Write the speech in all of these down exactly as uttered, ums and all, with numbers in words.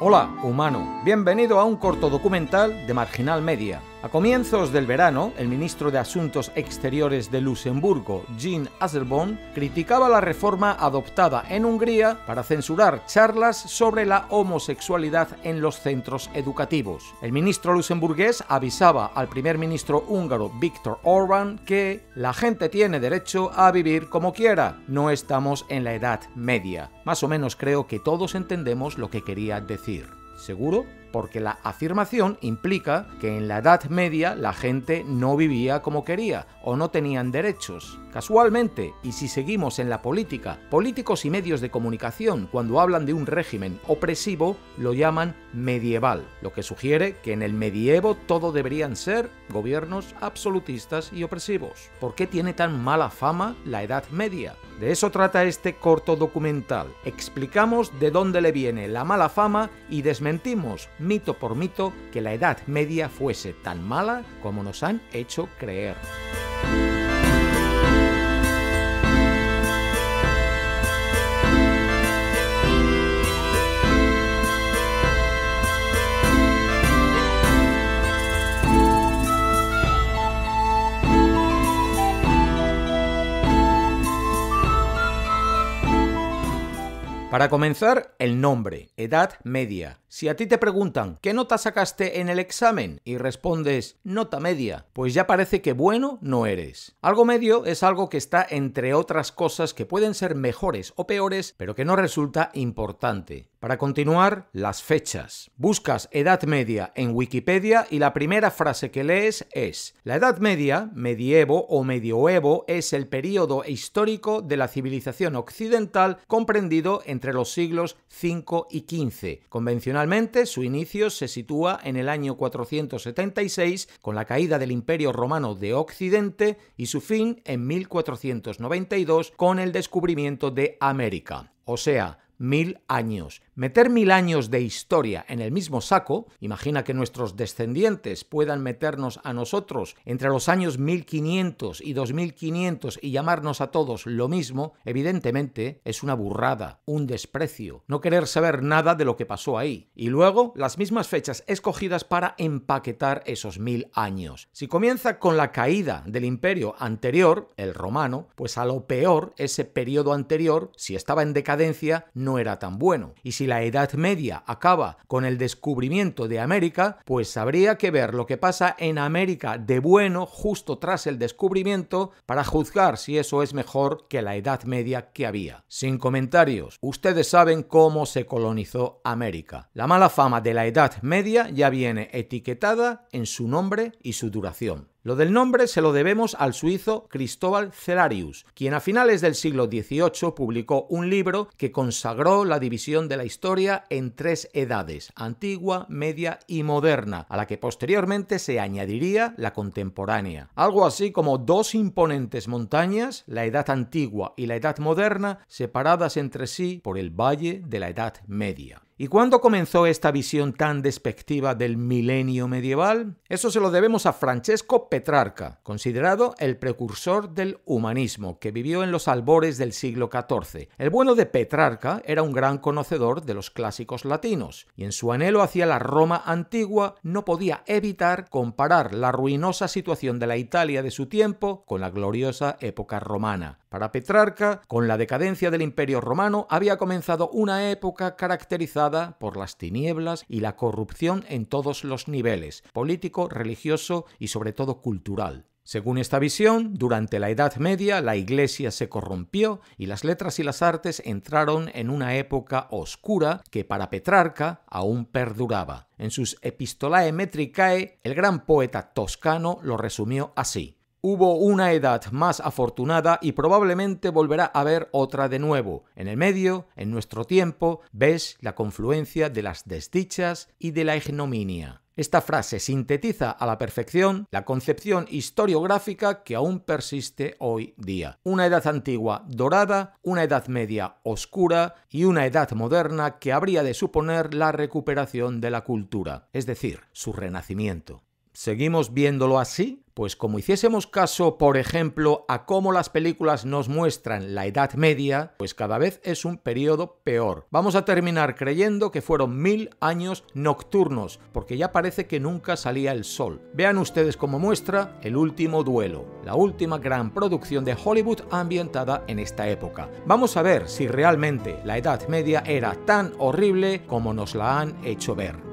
Hola, humano. Bienvenido a un corto documental de Marginal Media. A comienzos del verano, el ministro de Asuntos Exteriores de Luxemburgo, Jean Asselborn, criticaba la reforma adoptada en Hungría para censurar charlas sobre la homosexualidad en los centros educativos. El ministro luxemburgués avisaba al primer ministro húngaro Viktor Orbán que la gente tiene derecho a vivir como quiera, no estamos en la Edad Media. Más o menos creo que todos entendemos lo que quería decir. ¿Seguro? Porque la afirmación implica que en la Edad Media la gente no vivía como quería o no tenían derechos. Casualmente, y si seguimos en la política, políticos y medios de comunicación cuando hablan de un régimen opresivo lo llaman medieval, lo que sugiere que en el medievo todo deberían ser gobiernos absolutistas y opresivos. ¿Por qué tiene tan mala fama la Edad Media? De eso trata este corto documental. Explicamos de dónde le viene la mala fama y desmentimos, mito por mito, que la Edad Media fuese tan mala como nos han hecho creer. Para comenzar, el nombre, Edad Media. Si a ti te preguntan ¿qué nota sacaste en el examen? Y respondes nota media, pues ya parece que bueno no eres. Algo medio es algo que está entre otras cosas que pueden ser mejores o peores, pero que no resulta importante. Para continuar, las fechas. Buscas Edad Media en Wikipedia y la primera frase que lees es: la Edad Media, medievo o medioevo, es el periodo histórico de la civilización occidental comprendido entre los siglos cinco y quince. Convencionalmente, su inicio se sitúa en el año cuatrocientos setenta y seis con la caída del Imperio Romano de Occidente y su fin en mil cuatrocientos noventa y dos con el descubrimiento de América. O sea, mil años. Meter mil años de historia en el mismo saco, imagina que nuestros descendientes puedan meternos a nosotros entre los años mil quinientos y dos mil quinientos y llamarnos a todos lo mismo, evidentemente es una burrada, un desprecio, no querer saber nada de lo que pasó ahí. Y luego, las mismas fechas escogidas para empaquetar esos mil años. Si comienza con la caída del imperio anterior, el romano, pues a lo peor, ese periodo anterior, si estaba en decadencia, no era tan bueno. Y si la Edad Media acaba con el descubrimiento de América, pues habría que ver lo que pasa en América de bueno justo tras el descubrimiento para juzgar si eso es mejor que la Edad Media que había. Sin comentarios, ustedes saben cómo se colonizó América. La mala fama de la Edad Media ya viene etiquetada en su nombre y su duración. Lo del nombre se lo debemos al suizo Cristóbal Celarius, quien a finales del siglo dieciocho publicó un libro que consagró la división de la historia en tres edades, antigua, media y moderna, a la que posteriormente se añadiría la contemporánea. Algo así como dos imponentes montañas, la Edad Antigua y la Edad Moderna, separadas entre sí por el valle de la Edad Media. ¿Y cuándo comenzó esta visión tan despectiva del milenio medieval? Eso se lo debemos a Francesco Petrarca, considerado el precursor del humanismo, que vivió en los albores del siglo catorce. El bueno de Petrarca era un gran conocedor de los clásicos latinos, y en su anhelo hacia la Roma antigua no podía evitar comparar la ruinosa situación de la Italia de su tiempo con la gloriosa época romana. Para Petrarca, con la decadencia del Imperio Romano había comenzado una época caracterizada por las tinieblas y la corrupción en todos los niveles, político, religioso y sobre todo cultural. Según esta visión, durante la Edad Media la Iglesia se corrompió y las letras y las artes entraron en una época oscura que para Petrarca aún perduraba. En sus Epistolae Metricae, el gran poeta toscano lo resumió así: hubo una edad más afortunada y probablemente volverá a haber otra de nuevo. En el medio, en nuestro tiempo, ves la confluencia de las desdichas y de la ignominia. Esta frase sintetiza a la perfección la concepción historiográfica que aún persiste hoy día. Una edad antigua dorada, una edad media oscura y una edad moderna que habría de suponer la recuperación de la cultura, es decir, su renacimiento. ¿Seguimos viéndolo así? Pues como hiciésemos caso, por ejemplo, a cómo las películas nos muestran la Edad Media, pues cada vez es un periodo peor. Vamos a terminar creyendo que fueron mil años nocturnos, porque ya parece que nunca salía el sol. Vean ustedes como muestra El último duelo, la última gran producción de Hollywood ambientada en esta época. Vamos a ver si realmente la Edad Media era tan horrible como nos la han hecho ver.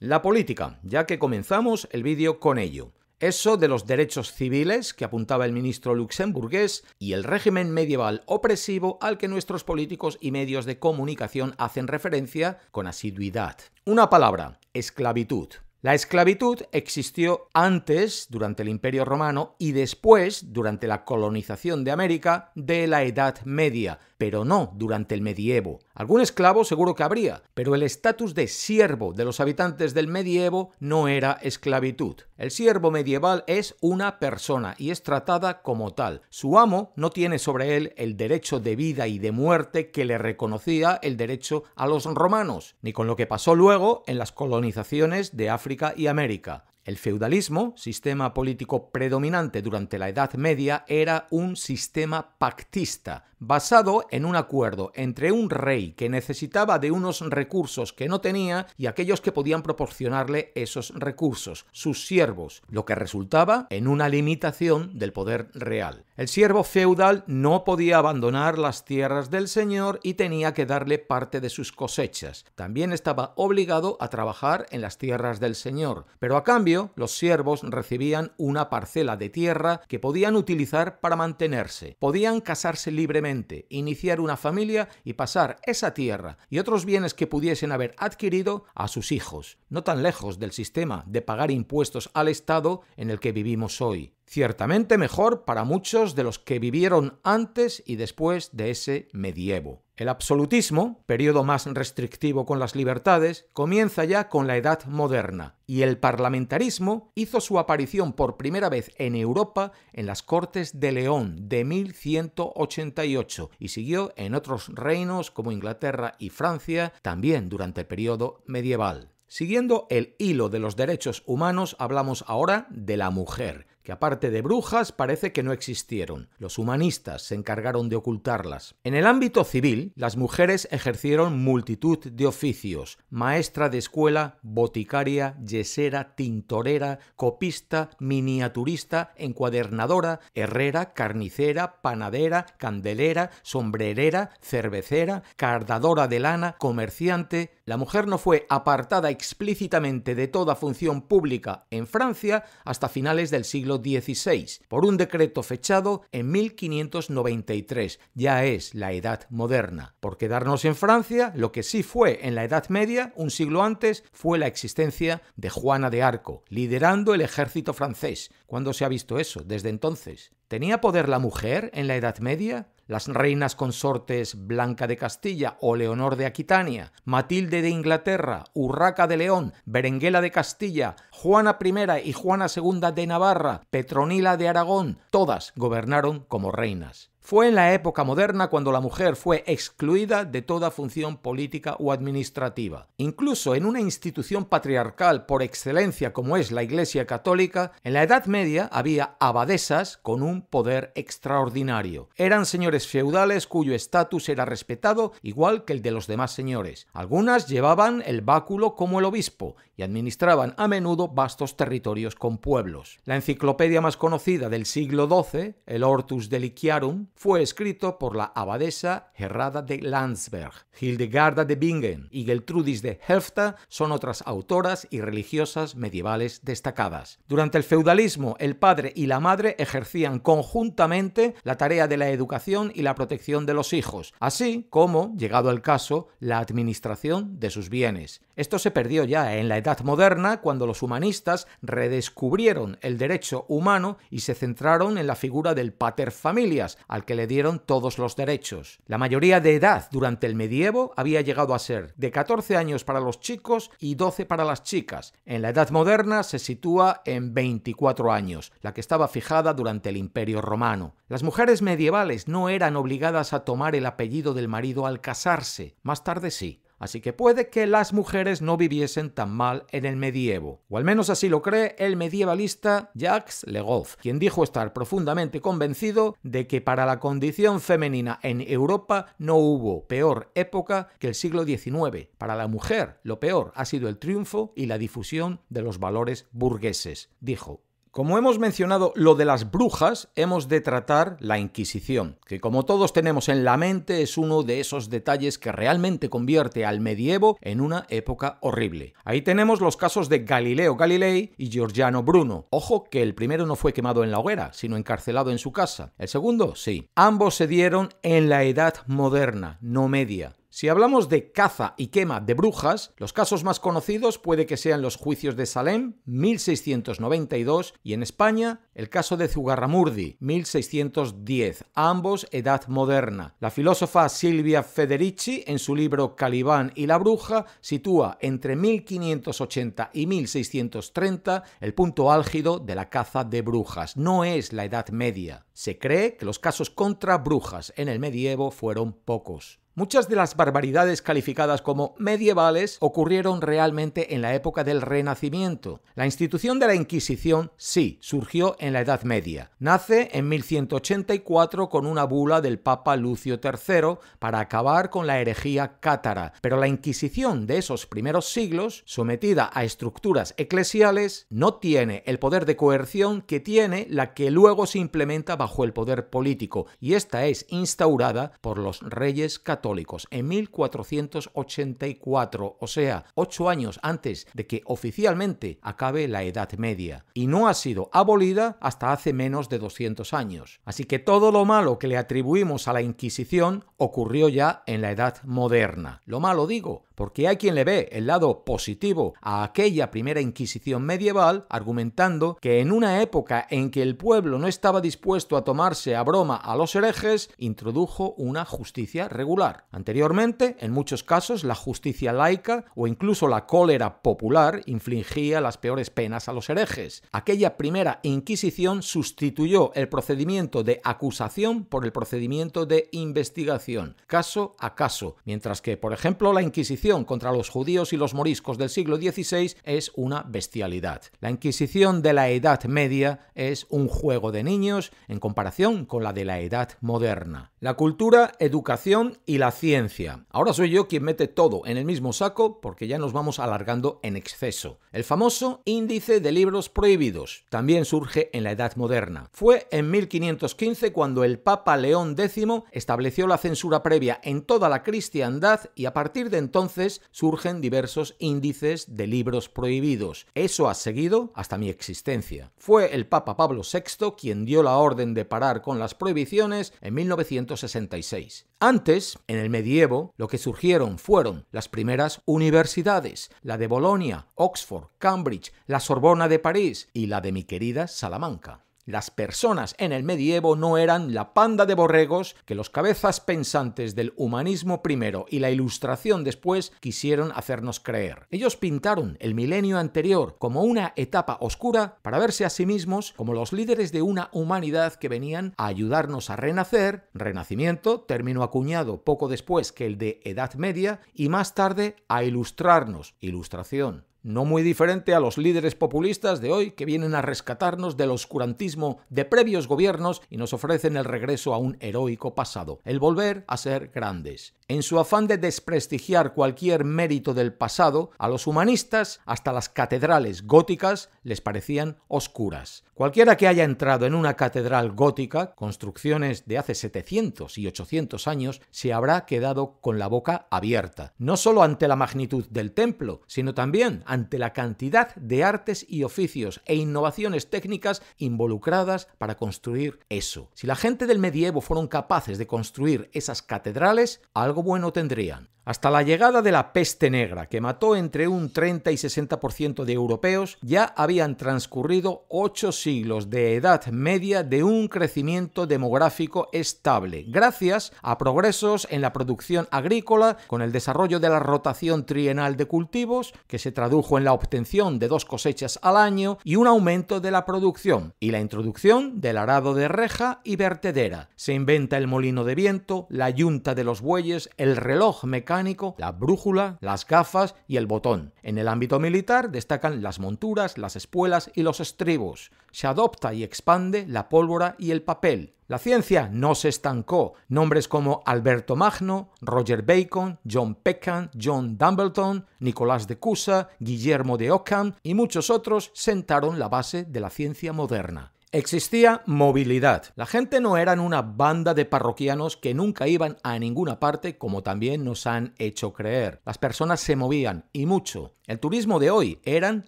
La política, ya que comenzamos el vídeo con ello. Eso de los derechos civiles que apuntaba el ministro luxemburgués y el régimen medieval opresivo al que nuestros políticos y medios de comunicación hacen referencia con asiduidad. Una palabra, esclavitud. La esclavitud existió antes, durante el Imperio Romano, y después, durante la colonización de América, de la Edad Media, pero no durante el medievo. Algún esclavo seguro que habría, pero el estatus de siervo de los habitantes del medievo no era esclavitud. El siervo medieval es una persona y es tratada como tal. Su amo no tiene sobre él el derecho de vida y de muerte que le reconocía el derecho a los romanos, ni con lo que pasó luego en las colonizaciones de África y América. El feudalismo, sistema político predominante durante la Edad Media, era un sistema pactista, basado en un acuerdo entre un rey que necesitaba de unos recursos que no tenía y aquellos que podían proporcionarle esos recursos, sus siervos, lo que resultaba en una limitación del poder real. El siervo feudal no podía abandonar las tierras del señor y tenía que darle parte de sus cosechas. También estaba obligado a trabajar en las tierras del señor, pero a cambio los siervos recibían una parcela de tierra que podían utilizar para mantenerse. Podían casarse libremente, iniciar una familia y pasar esa tierra y otros bienes que pudiesen haber adquirido a sus hijos, no tan lejos del sistema de pagar impuestos al Estado en el que vivimos hoy. Ciertamente mejor para muchos de los que vivieron antes y después de ese medievo. El absolutismo, periodo más restrictivo con las libertades, comienza ya con la Edad Moderna, y el parlamentarismo hizo su aparición por primera vez en Europa en las Cortes de León de mil ciento ochenta y ocho y siguió en otros reinos como Inglaterra y Francia también durante el periodo medieval. Siguiendo el hilo de los derechos humanos, hablamos ahora de la mujer, que aparte de brujas parece que no existieron. Los humanistas se encargaron de ocultarlas. En el ámbito civil, las mujeres ejercieron multitud de oficios: maestra de escuela, boticaria, yesera, tintorera, copista, miniaturista, encuadernadora, herrera, carnicera, panadera, candelera, sombrerera, cervecera, cardadora de lana, comerciante. La mujer no fue apartada explícitamente de toda función pública en Francia hasta finales del siglo dieciséis, por un decreto fechado en mil quinientos noventa y tres, ya es la Edad Moderna. Por quedarnos en Francia, lo que sí fue en la Edad Media, un siglo antes, fue la existencia de Juana de Arco, liderando el ejército francés. ¿Cuándo se ha visto eso desde entonces? ¿Tenía poder la mujer en la Edad Media? Las reinas consortes Blanca de Castilla o Leonor de Aquitania, Matilde de Inglaterra, Urraca de León, Berenguela de Castilla, Juana primera y Juana segunda de Navarra, Petronila de Aragón, todas gobernaron como reinas. Fue en la época moderna cuando la mujer fue excluida de toda función política o administrativa. Incluso en una institución patriarcal por excelencia como es la Iglesia Católica, en la Edad Media había abadesas con un poder extraordinario. Eran señores feudales cuyo estatus era respetado igual que el de los demás señores. Algunas llevaban el báculo como el obispo y administraban a menudo vastos territorios con pueblos. La enciclopedia más conocida del siglo doce, el Hortus Deliciarum, fue escrito por la abadesa Gerrada de Landsberg. Hildegarda de Bingen y Geltrudis de Helfta son otras autoras y religiosas medievales destacadas. Durante el feudalismo, el padre y la madre ejercían conjuntamente la tarea de la educación y la protección de los hijos, así como, llegado el caso, la administración de sus bienes. Esto se perdió ya en la Edad Moderna, cuando los humanistas redescubrieron el derecho humano y se centraron en la figura del pater familias, al que le dieron todos los derechos. La mayoría de edad durante el medievo había llegado a ser de catorce años para los chicos y doce para las chicas. En la Edad Moderna se sitúa en veinticuatro años, la que estaba fijada durante el Imperio Romano. Las mujeres medievales no eran obligadas a tomar el apellido del marido al casarse, más tarde sí. Así que puede que las mujeres no viviesen tan mal en el medievo, o al menos así lo cree el medievalista Jacques Le Goff, quien dijo estar profundamente convencido de que para la condición femenina en Europa no hubo peor época que el siglo diecinueve. Para la mujer, lo peor ha sido el triunfo y la difusión de los valores burgueses, dijo. Como hemos mencionado lo de las brujas, hemos de tratar la Inquisición, que como todos tenemos en la mente es uno de esos detalles que realmente convierte al medievo en una época horrible. Ahí tenemos los casos de Galileo Galilei y Giordano Bruno. Ojo que el primero no fue quemado en la hoguera, sino encarcelado en su casa. El segundo, sí. Ambos se dieron en la Edad Moderna, no media. Si hablamos de caza y quema de brujas, los casos más conocidos puede que sean los juicios de Salem, mil seiscientos noventa y dos, y en España, el caso de Zugarramurdi, mil seiscientos diez, ambos Edad Moderna. La filósofa Silvia Federici, en su libro Calibán y la Bruja, sitúa entre mil quinientos ochenta y mil seiscientos treinta el punto álgido de la caza de brujas. No es la Edad Media. Se cree que los casos contra brujas en el medievo fueron pocos. Muchas de las barbaridades calificadas como medievales ocurrieron realmente en la época del Renacimiento. La institución de la Inquisición, sí, surgió en la Edad Media. Nace en mil ciento ochenta y cuatro con una bula del Papa Lucio tercero para acabar con la herejía cátara, pero la Inquisición de esos primeros siglos, sometida a estructuras eclesiales, no tiene el poder de coerción que tiene la que luego se implementa bajo el poder político, y esta es instaurada por los reyes católicos. Católicos en mil cuatrocientos ochenta y cuatro, o sea, ocho años antes de que oficialmente acabe la Edad Media, y no ha sido abolida hasta hace menos de doscientos años. Así que todo lo malo que le atribuimos a la Inquisición ocurrió ya en la Edad Moderna. Lo malo digo, porque hay quien le ve el lado positivo a aquella primera Inquisición medieval, argumentando que en una época en que el pueblo no estaba dispuesto a tomarse a broma a los herejes, introdujo una justicia regular. Anteriormente, en muchos casos, la justicia laica o incluso la cólera popular infligía las peores penas a los herejes. Aquella primera Inquisición sustituyó el procedimiento de acusación por el procedimiento de investigación, caso a caso, mientras que, por ejemplo, la Inquisición contra los judíos y los moriscos del siglo dieciséis es una bestialidad. La Inquisición de la Edad Media es un juego de niños en comparación con la de la Edad Moderna. La cultura, educación y Y la ciencia. Ahora soy yo quien mete todo en el mismo saco porque ya nos vamos alargando en exceso. El famoso Índice de Libros Prohibidos también surge en la Edad Moderna. Fue en mil quinientos quince cuando el Papa León décimo estableció la censura previa en toda la cristiandad y a partir de entonces surgen diversos índices de libros prohibidos. Eso ha seguido hasta mi existencia. Fue el Papa Pablo sexto quien dio la orden de parar con las prohibiciones en mil novecientos sesenta y seis. Antes, en el medievo, lo que surgieron fueron las primeras universidades, la de Bolonia, Oxford, Cambridge, la Sorbona de París y la de mi querida Salamanca. Las personas en el medievo no eran la panda de borregos que los cabezas pensantes del humanismo primero y la ilustración después quisieron hacernos creer. Ellos pintaron el milenio anterior como una etapa oscura para verse a sí mismos como los líderes de una humanidad que venían a ayudarnos a renacer, renacimiento, término acuñado poco después que el de Edad Media, y más tarde a ilustrarnos, ilustración. No muy diferente a los líderes populistas de hoy que vienen a rescatarnos del oscurantismo de previos gobiernos y nos ofrecen el regreso a un heroico pasado, el volver a ser grandes. En su afán de desprestigiar cualquier mérito del pasado, a los humanistas hasta las catedrales góticas les parecían oscuras. Cualquiera que haya entrado en una catedral gótica, construcciones de hace setecientos y ochocientos años, se habrá quedado con la boca abierta, no solo ante la magnitud del templo, sino también ante la cantidad de artes y oficios e innovaciones técnicas involucradas para construir eso. Si la gente del medievo fueron capaces de construir esas catedrales, algo Algo bueno tendrían. Hasta la llegada de la peste negra, que mató entre un treinta y sesenta por ciento de europeos, ya habían transcurrido ocho siglos de Edad Media de un crecimiento demográfico estable, gracias a progresos en la producción agrícola, con el desarrollo de la rotación trienal de cultivos, que se tradujo en la obtención de dos cosechas al año y un aumento de la producción, y la introducción del arado de reja y vertedera. Se inventa el molino de viento, la yunta de los bueyes, el reloj mecánico, mecánico, la brújula, las gafas y el botón. En el ámbito militar destacan las monturas, las espuelas y los estribos. Se adopta y expande la pólvora y el papel. La ciencia no se estancó. Nombres como Alberto Magno, Roger Bacon, John Peckham, John Dumbleton, Nicolás de Cusa, Guillermo de Ockham y muchos otros sentaron la base de la ciencia moderna. Existía movilidad. La gente no eran una banda de parroquianos que nunca iban a ninguna parte, como también nos han hecho creer. Las personas se movían, y mucho. El turismo de hoy eran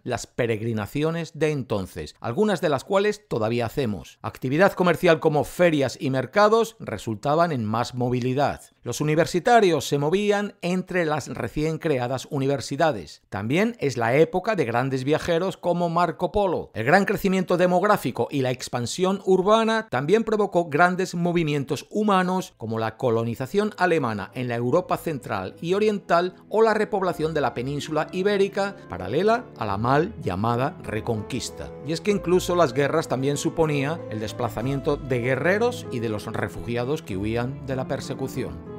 las peregrinaciones de entonces, algunas de las cuales todavía hacemos. Actividad comercial como ferias y mercados resultaban en más movilidad. Los universitarios se movían entre las recién creadas universidades. También es la época de grandes viajeros como Marco Polo. El gran crecimiento demográfico y la expansión urbana también provocó grandes movimientos humanos como la colonización alemana en la Europa central y oriental o la repoblación de la península ibérica, paralela a la mal llamada Reconquista. Y es que incluso las guerras también suponía el desplazamiento de guerreros y de los refugiados que huían de la persecución.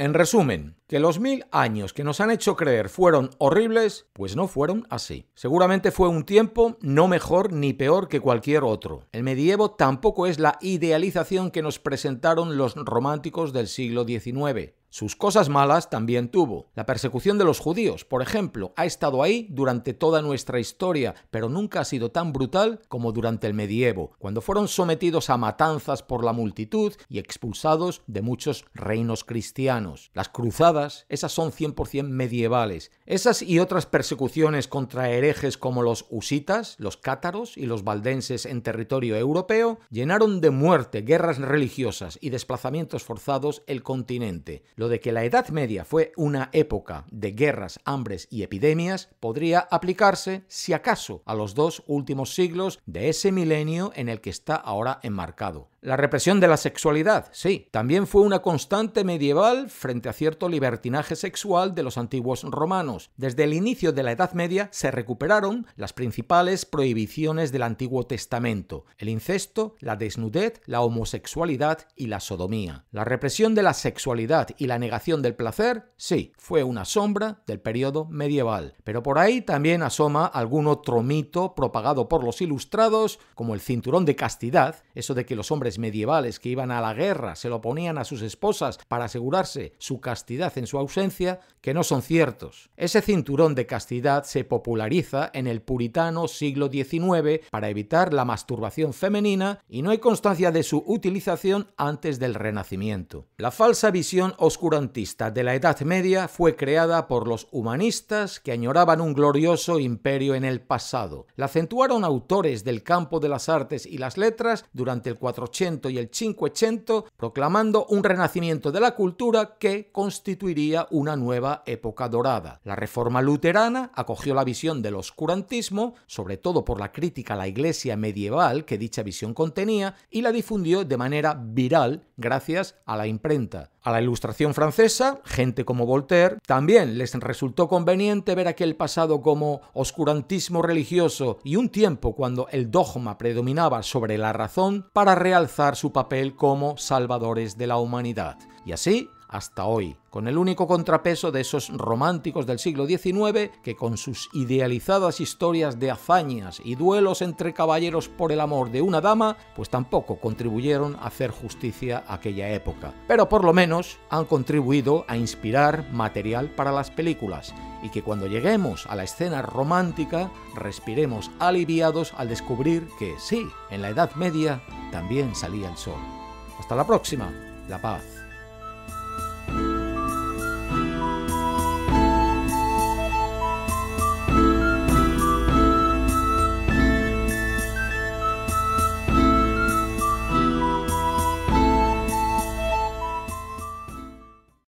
En resumen, que los mil años que nos han hecho creer fueron horribles, pues no fueron así. Seguramente fue un tiempo no mejor ni peor que cualquier otro. El medievo tampoco es la idealización que nos presentaron los románticos del siglo diecinueve. Sus cosas malas también tuvo. La persecución de los judíos, por ejemplo, ha estado ahí durante toda nuestra historia, pero nunca ha sido tan brutal como durante el medievo, cuando fueron sometidos a matanzas por la multitud y expulsados de muchos reinos cristianos. Las cruzadas, esas son cien por cien medievales. Esas y otras persecuciones contra herejes como los husitas, los cátaros y los valdenses en territorio europeo llenaron de muerte, guerras religiosas y desplazamientos forzados el continente. Lo de que la Edad Media fue una época de guerras, hambres y epidemias podría aplicarse, si acaso, a los dos últimos siglos de ese milenio en el que está ahora enmarcado. La represión de la sexualidad, sí, también fue una constante medieval frente a cierto libertinaje sexual de los antiguos romanos. Desde el inicio de la Edad Media se recuperaron las principales prohibiciones del Antiguo Testamento: el incesto, la desnudez, la homosexualidad y la sodomía. La represión de la sexualidad y la negación del placer, sí, fue una sombra del periodo medieval. Pero por ahí también asoma algún otro mito propagado por los ilustrados, como el cinturón de castidad, eso de que los hombres medievales que iban a la guerra se lo ponían a sus esposas para asegurarse su castidad en su ausencia, que no son ciertos. Ese cinturón de castidad se populariza en el puritano siglo diecinueve para evitar la masturbación femenina y no hay constancia de su utilización antes del Renacimiento. La falsa visión oscurantista de la Edad Media fue creada por los humanistas que añoraban un glorioso imperio en el pasado. La acentuaron autores del campo de las artes y las letras durante el cuatrocientos ochenta y el cincuecento, proclamando un renacimiento de la cultura que constituiría una nueva época dorada. La Reforma luterana acogió la visión del oscurantismo, sobre todo por la crítica a la Iglesia medieval que dicha visión contenía, y la difundió de manera viral gracias a la imprenta. A la Ilustración francesa, gente como Voltaire, también les resultó conveniente ver aquel pasado como oscurantismo religioso y un tiempo cuando el dogma predominaba sobre la razón para realzar su papel como salvadores de la humanidad. Y así hasta hoy, con el único contrapeso de esos románticos del siglo diecinueve que con sus idealizadas historias de hazañas y duelos entre caballeros por el amor de una dama, pues tampoco contribuyeron a hacer justicia a aquella época. Pero por lo menos han contribuido a inspirar material para las películas y que cuando lleguemos a la escena romántica respiremos aliviados al descubrir que sí, en la Edad Media también salía el sol. Hasta la próxima, la paz.